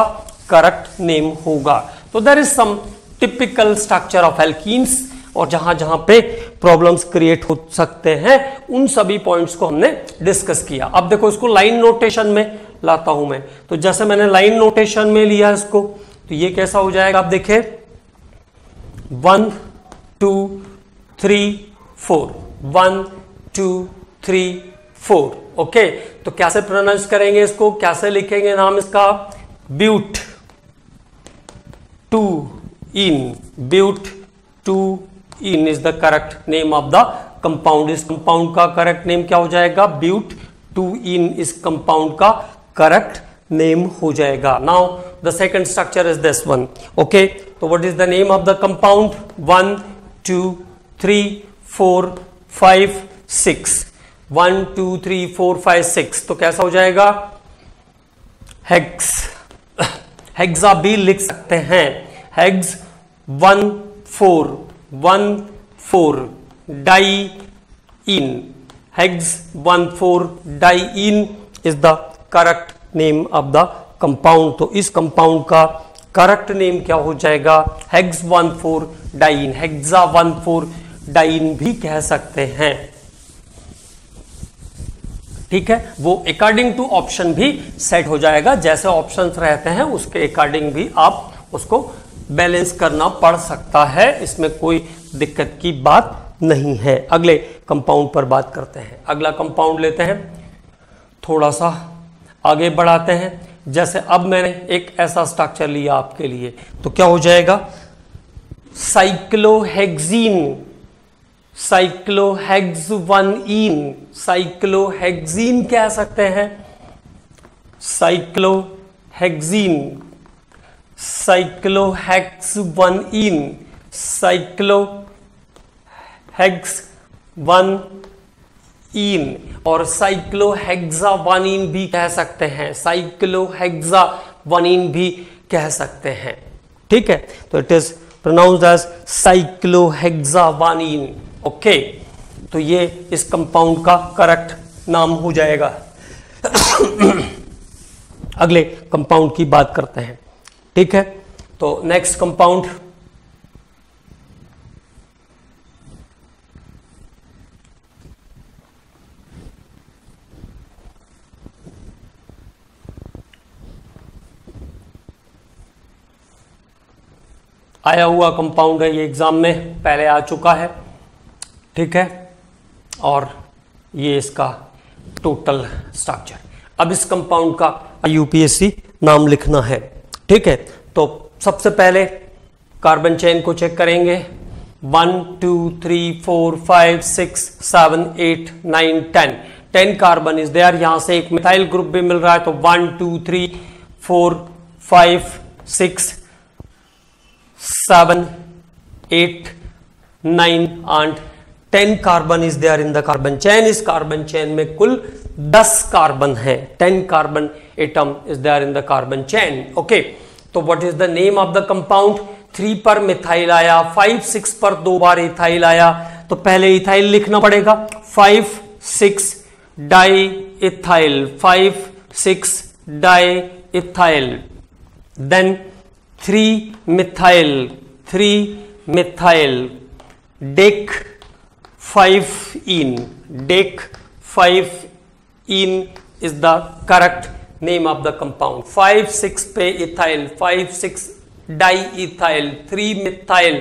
करेक्ट नेम होगा। तो there is some typical structure of alkenes, और जहां जहां पे प्रॉब्लम्स क्रिएट हो सकते हैं उन सभी पॉइंट्स को हमने डिस्कस किया। अब देखो इसको लाइन नोटेशन में लाता हूं मैं, तो जैसे मैंने लाइन नोटेशन में लिया इसको, तो ये कैसा हो जाएगा आप देखिए, one two three four, one two three four. Okay, तो कैसे प्रोनाउंस करेंगे इसको, कैसे लिखेंगे नाम इसका? But two yne, but two in is the correct name of the compound. इस कंपाउंड का करेक्ट नेम क्या हो जाएगा? ब्यूट टू इन इस कंपाउंड का करेक्ट नेम हो जाएगा। Now The second structure is this one. Okay. So what is the name of the compound? one, two, three, four, five, six. one, two, three, four, five, six. तो कैसा हो जाएगा? हेक्स, हेक्सा भी लिख सकते हैं. Hex one, four, one, four, diyne. Hex one, four, diyne is the correct name of the compound. तो इस compound का correct name क्या हो जाएगा? Hex one, four, diyne. Hexa one, four, diyne भी कह सकते हैं. ठीक है, वो अकॉर्डिंग टू ऑप्शन भी सेट हो जाएगा. जैसे ऑप्शंस रहते हैं उसके अकॉर्डिंग भी आप उसको बैलेंस करना पड़ सकता है, इसमें कोई दिक्कत की बात नहीं है. अगले कंपाउंड पर बात करते हैं. अगला कंपाउंड लेते हैं, थोड़ा सा आगे बढ़ाते हैं. जैसे अब मैंने एक ऐसा स्ट्रक्चर लिया आपके लिए, तो क्या हो जाएगा? साइक्लोहेक्सीन, साइक्लोहेक्सवन-इन, साइक्लोहेक्सीन कह सकते हैं. साइक्लोहेक्सीन, साइक्लोहेक्सवन-इन, साइक्लोहेक्सवन-इन और साइक्लोहेक्सावन-इन भी कह सकते हैं. साइक्लोहेक्सावन-इन भी कह सकते हैं. ठीक है, तो it is pronounced as cyclohexa one yne. Okay okay, तो ये इस कंपाउंड का करेक्ट नाम हो जाएगा. अगले कंपाउंड की बात करते हैं. ठीक है, तो नेक्स्ट कंपाउंड आया हुआ कंपाउंड है, ये एग्जाम में पहले आ चुका है. ठीक है, और ये इसका टोटल स्ट्रक्चर. अब इस कंपाउंड का आई यू पी ए सी नाम लिखना है. ठीक है, तो सबसे पहले कार्बन चेन को चेक करेंगे. One two three four five six seven eight nine ten ten carbon is there. यहाँ से एक मिथाइल ग्रुप भी मिल रहा है, तो one two three four five six seven eight nine and ten carbon is there in the carbon chain. इस कार्बन चैन में कुल दस कार्बन है. Ten carbon atom is there in the carbon chain. Okay, तो what is the name of the compound? Three पर मिथाइल आया, फाइव सिक्स पर दो बार इथाइल आया, तो पहले इथाइल लिखना पड़ेगा. Five six di ethyl, five six di ethyl. Then three methyl, three methyl dec five yne. Dec five yne is the correct name of the compound. Five six पे ethyl, five six di ethyl, three methyl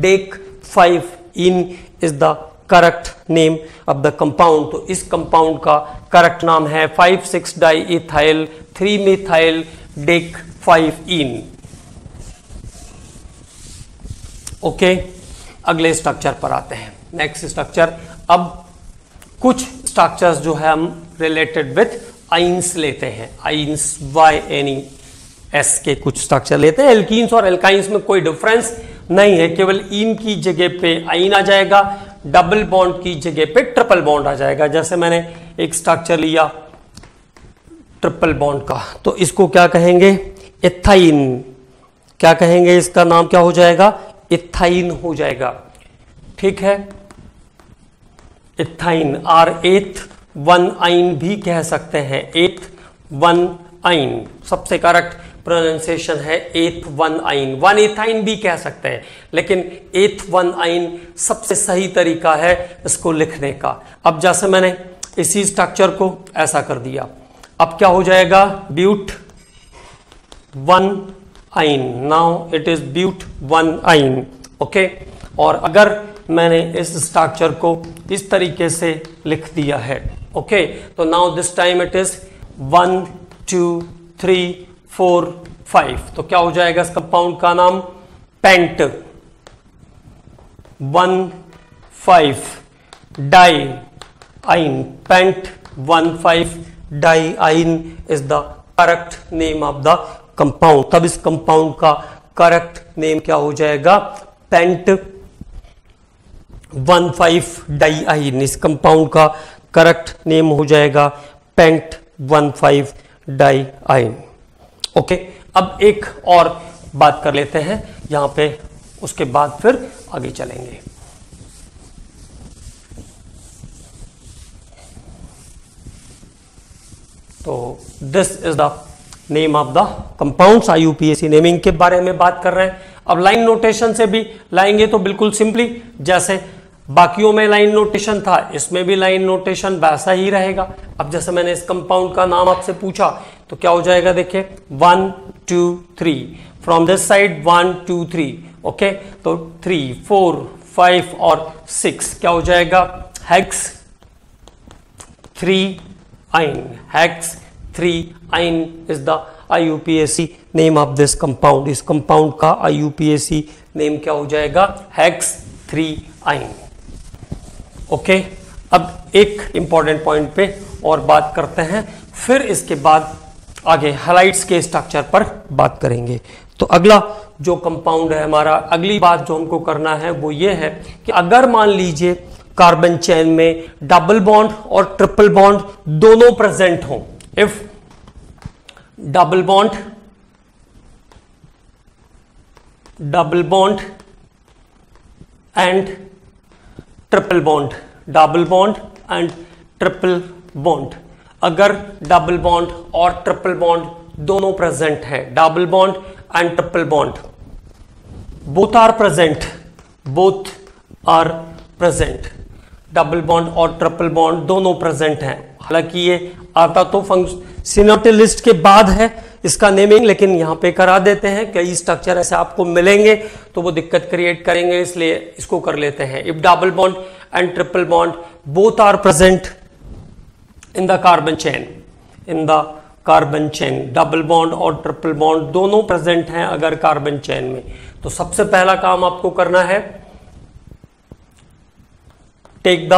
dec five yne is the correct name of the compound. तो इस कंपाउंड का करेक्ट नाम है five six di ethyl three methyl dec five yne. Okay, अगले स्ट्रक्चर पर आते हैं. नेक्स्ट स्ट्रक्चर, अब कुछ स्ट्रक्चर्स जो है हम रिलेटेड विथ आइंस लेते हैं. Ynes Y N E S के कुछ स्ट्रक्चर लेते हैं. एल्कीन्स और एल्काइंस में कोई डिफरेंस नहीं है, केवल इन की जगह पे आइन आ जाएगा, डबल बॉन्ड की जगह पे ट्रिपल बॉन्ड आ जाएगा. जैसे मैंने एक स्ट्रक्चर लिया ट्रिपल बॉन्ड का, तो इसको क्या कहेंगे? एथाइन. क्या कहेंगे? इसका नाम क्या हो जाएगा? एथाइन हो जाएगा. ठीक है, एथाइन आर एथ वन आइन भी कह सकते हैं. एथ वन आइन सबसे करेक्ट प्रोनाउंसिएशन है. एथ वन आइन, वन एथाइन भी कह सकते हैं, लेकिन एथ वन आइन सबसे सही तरीका है इसको लिखने का. अब जैसे मैंने इसी स्ट्रक्चर को ऐसा कर दिया, अब क्या हो जाएगा? But one yne. Now it is but one yne. Okay, और अगर मैंने इस स्ट्रक्चर को इस तरीके से लिख दिया है, ओके, तो now this time it is one two three four five, तो क्या हो जाएगा इस कंपाउंड का नाम? पेंट. वन फाइव डाई आइन, पेंट वन फाइव डाई आइन is the correct name of the compound, तब इस कंपाउंड का करेक्ट नेम क्या हो जाएगा, पेंट वन फाइव डाईआइन। इस कंपाउंड का करेक्ट नेम हो जाएगा pent one five diyne. Okay, अब एक और बात कर लेते हैं यहां पे, उसके बाद फिर आगे चलेंगे। तो this is the name of the compounds, IUPAC naming के बारे में बात कर रहे हैं। अब लाइन नोटेशन से भी लाएंगे तो बिल्कुल सिंपली जैसे बाकियों में लाइन नोटेशन था, इसमें भी लाइन नोटेशन वैसा ही रहेगा। अब जैसे मैंने इस कंपाउंड का नाम आपसे पूछा तो क्या हो जाएगा, देखिए one two three, from this side one two three, okay, तो थ्री फोर फाइव और सिक्स क्या हो जाएगा, hex three yne. Hex three yne is the IUPAC name of this compound. इस कंपाउंड का आईयूपीएसी नेम क्या हो जाएगा, हेक्स थ्री आइन। ओके, अब एक इंपॉर्टेंट पॉइंट पे और बात करते हैं, फिर इसके बाद आगे हैलाइड्स के स्ट्रक्चर पर बात करेंगे। तो अगला जो कंपाउंड है हमारा, अगली बात जो हमको करना है वो ये है कि अगर मान लीजिए कार्बन चेन में डबल बॉन्ड और ट्रिपल बॉन्ड दोनों प्रेजेंट हों, if double bond double bond and triple bond, double bond and triple bond, अगर डबल बॉन्ड और ट्रिपल बॉन्ड दोनों प्रेजेंट हैं, double bond and triple bond, both are present, both are present, double bond और ट्रिपल बॉन्ड दोनों प्रेजेंट हैं। हालांकि ये आता तो फंक्शन सिनोप्टिक लिस्ट के बाद है इसका नेमिंग, लेकिन यहाँ पे करा देते हैं, कई स्ट्रक्चर ऐसे आपको मिलेंगे तो वो दिक्कत क्रिएट करेंगे, इसलिए इसको कर लेते हैं। If double bond and triple bond both are present in the carbon chain, in the carbon chain, double bond और ट्रिपल बॉन्ड दोनों प्रेजेंट हैं अगर कार्बन चेन में, तो सबसे पहला काम आपको करना है, टेक द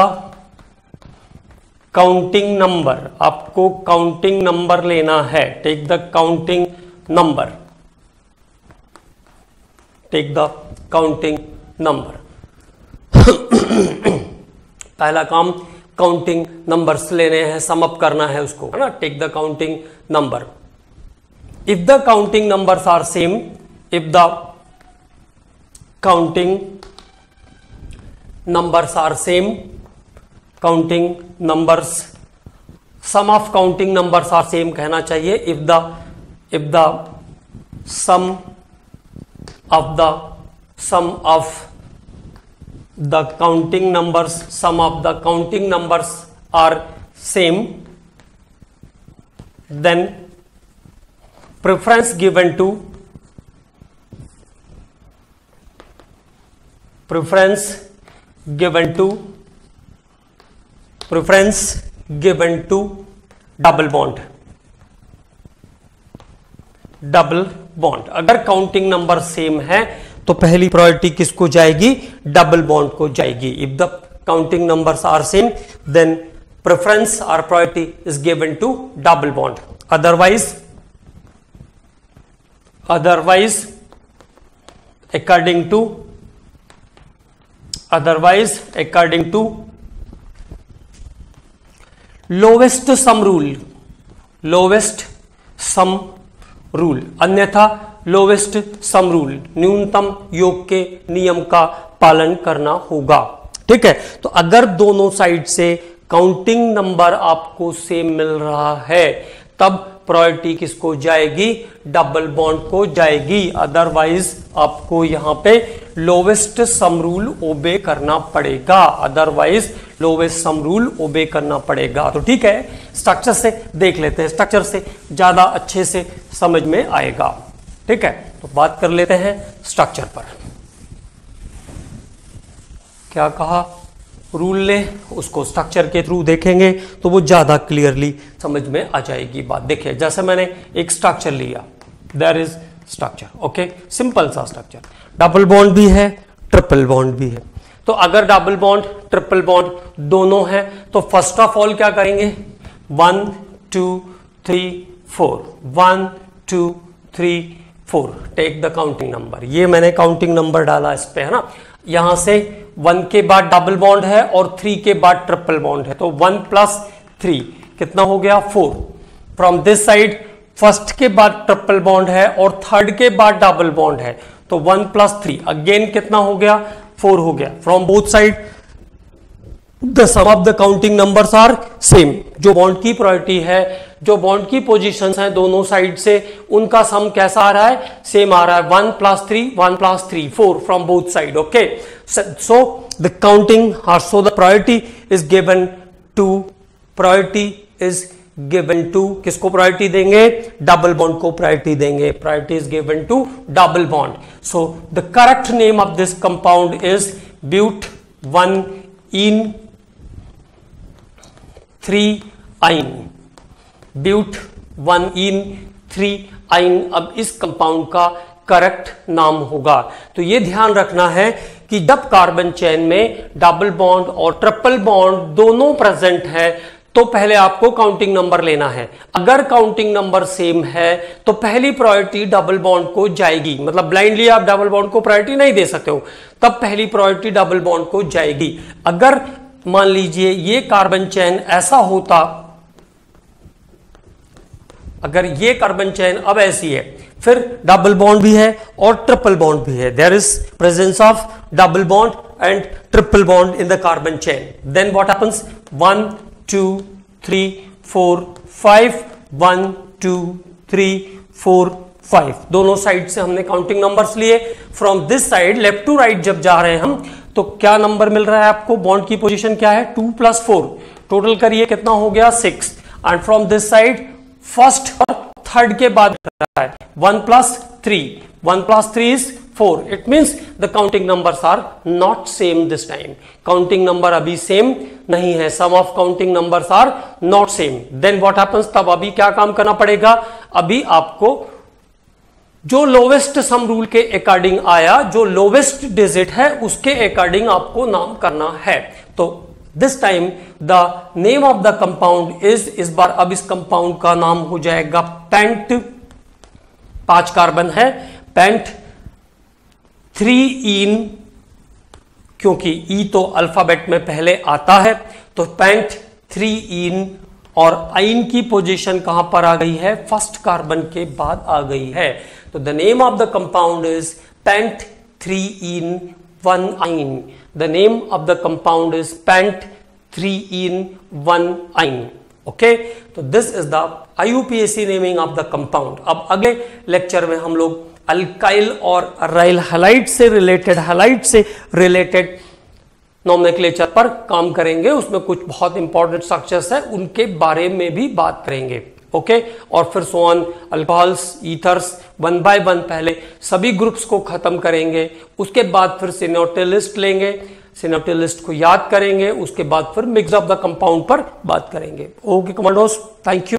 काउंटिंग नंबर, आपको काउंटिंग नंबर लेना है, take the counting number, take the counting number. पहला काम काउंटिंग नंबर्स लेने हैं, सम अप करना है उसको, है ना, take the counting number. If the counting numbers are same, if the counting numbers are same, counting numbers, sum of counting numbers are same कहना चाहिए, if the if the sum of the sum of the counting numbers, sum of the counting numbers are same, then preference given to, preference given to preference given to double bond, double bond. अगर काउंटिंग नंबर सेम है तो पहली प्रायोरिटी किसको जाएगी, डबल बॉन्ड को जाएगी। If the counting numbers are same then preference or priority is given to double bond, otherwise otherwise according to otherwise according to lowest sum rule, lowest sum rule, अन्यथा लोवेस्ट सम रूल, न्यूनतम योग के नियम का पालन करना होगा। ठीक है, तो अगर दोनों साइड से काउंटिंग नंबर आपको सेम मिल रहा है तब प्रायोरिटी किसको जाएगी, डबल बॉन्ड को जाएगी, अदरवाइज आपको यहां पे लोवेस्ट सम रूल ओबे करना पड़ेगा, अदरवाइज लोवेस्ट सम रूल ओबे करना पड़ेगा। तो ठीक है, स्ट्रक्चर से देख लेते हैं, स्ट्रक्चर से ज्यादा अच्छे से समझ में आएगा। ठीक है, तो बात कर लेते हैं स्ट्रक्चर पर, क्या कहा रूल ने, उसको स्ट्रक्चर के थ्रू देखेंगे तो वो ज्यादा क्लियरली समझ में आ जाएगी बात। देखिए जैसे मैंने एक स्ट्रक्चर लिया, there is structure, okay, simple सा स्ट्रक्चर, डबल बॉन्ड भी है ट्रिपल बॉन्ड भी है। तो अगर डबल बॉन्ड ट्रिपल बॉन्ड दोनों हैं तो फर्स्ट ऑफ ऑल क्या करेंगे, one two three four, one two three four, take the counting number, ये मैंने काउंटिंग नंबर डाला इस पे, है ना। यहां से वन के बाद डबल बॉन्ड है और थ्री के बाद ट्रिपल बॉन्ड है, तो वन प्लस थ्री कितना हो गया four. From this side first के बाद ट्रिपल बॉन्ड है और थर्ड के बाद डबल बॉन्ड है, तो वन प्लस थ्री अगेन कितना हो गया फोर हो गया। From both side the sum of the counting numbers are same, जो बॉन्ड की प्रायोरिटी है, जो बॉन्ड की पोजीशंस हैं दोनों साइड से, उनका सम कैसा आ रहा है, सेम आ रहा है, one plus three one plus three four from both side. Okay, so the counting are so the priority is given to, priority is given to, किसको प्रायोरिटी देंगे, डबल बॉन्ड को प्रायोरिटी देंगे, priority is given to double bond. So the correct name of this compound is but one en three yne, but one en three आइन अब इस कंपाउंड का करेक्ट नाम होगा। तो ये ध्यान रखना है कि जब कार्बन चेन में डबल बॉन्ड और ट्रिपल बॉन्ड दोनों प्रेजेंट है तो पहले आपको काउंटिंग नंबर लेना है। अगर काउंटिंग नंबर सेम है तो पहली प्रायोरिटी डबल बॉन्ड को जाएगी, मतलब ब्लाइंडली आप डबल बॉन्ड को प्रायोरिटी नहीं दे सकते हो, तब पहली प्रायोरिटी डबल बॉन्ड को जाएगी। अगर मान लीजिए ये कार्बन चैन ऐसा होता, अगर ये कार्बन चैन अब ऐसी है, फिर डबल बॉन्ड भी है और ट्रिपल बॉन्ड भी है, there is presence of double bond and triple bond in the carbon chain, then what happens, one two three four five, one two three four five, दोनों साइड से हमने काउंटिंग नंबर्स लिए। From this side left to right जब जा रहे हैं हम तो क्या नंबर मिल रहा है आपको, बॉन्ड की पोजीशन क्या है टू प्लस फोर, टोटल करिए कितना हो गया six. And from this side first और थर्ड के बाद one plus three, one plus three is four, it means the counting numbers are not same this time, counting number अभी सेम नहीं है, sum of counting numbers are not same. Then what happens, तब अभी क्या काम करना पड़ेगा, अभी आपको जो लोवेस्ट सम रूल के अकॉर्डिंग आया, जो लोवेस्ट डिजिट है उसके अकॉर्डिंग आपको नाम करना है। तो this time the name of the compound is, इस बार अब इस कंपाउंड का नाम हो जाएगा पेंट, पांच कार्बन है, पेंट थ्री इन, क्योंकि ई तो अल्फाबेट में पहले आता है, तो पेंट थ्री इन, और आइन की पोजीशन कहां पर आ गई है, फर्स्ट कार्बन के बाद आ गई है। तो the name of the compound is pent three en one yne, the name of the compound is pent three en one yne. Okay, तो this is the IUPAC naming of the compound. अब अगले लेक्चर में हम लोग अल्काइल और अराइल हैलाइड से रिलेटेड हैलाइड से रिलेटेड नॉमनेक्लेचर पर काम करेंगे, उसमें कुछ बहुत इंपॉर्टेंट स्ट्रक्चर्स है उनके बारे में भी बात करेंगे। ओके, और फिर सोन alcohols ethers one by one पहले सभी ग्रुप्स को खत्म करेंगे, उसके बाद फिर सिनोटिलिस्ट लेंगे, सिनोटिलिस्ट को याद करेंगे, उसके बाद फिर मिक्स ऑफ द कंपाउंड पर बात करेंगे। Okay commandos, thank you.